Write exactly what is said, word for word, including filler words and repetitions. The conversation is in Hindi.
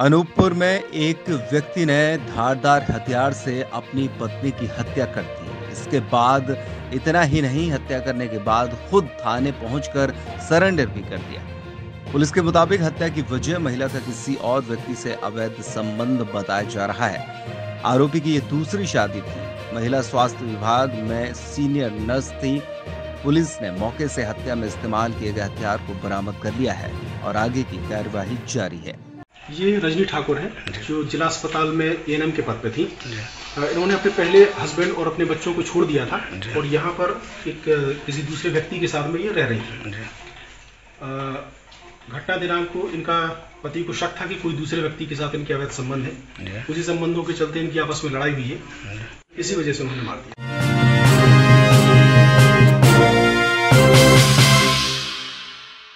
अनूपपुर में एक व्यक्ति ने धारदार हथियार से अपनी पत्नी की हत्या कर दी। इसके बाद इतना ही नहीं, हत्या करने के बाद खुद थाने पहुंचकर सरेंडर भी कर दिया। पुलिस के मुताबिक हत्या की वजह महिला का किसी और व्यक्ति से अवैध संबंध बताया जा रहा है। आरोपी की ये दूसरी शादी थी। महिला स्वास्थ्य विभाग में सीनियर नर्स थी। पुलिस ने मौके से हत्या में इस्तेमाल किए गए हथियार को बरामद कर लिया है और आगे की कार्यवाही जारी है। ये रजनी ठाकुर है जो जिला अस्पताल में एएनएम के पद पे थी। इन्होंने अपने पहले हस्बैंड और अपने बच्चों को छोड़ दिया था और यहाँ पर एक किसी दूसरे व्यक्ति के साथ में ये रह रही थी। घटना दिनांक को इनका पति को शक था कि कोई दूसरे व्यक्ति के साथ इनके अवैध संबंध है। उसी संबंधों के चलते इनकी आपस में लड़ाई हुई है, इसी वजह से उन्होंने मार दिया।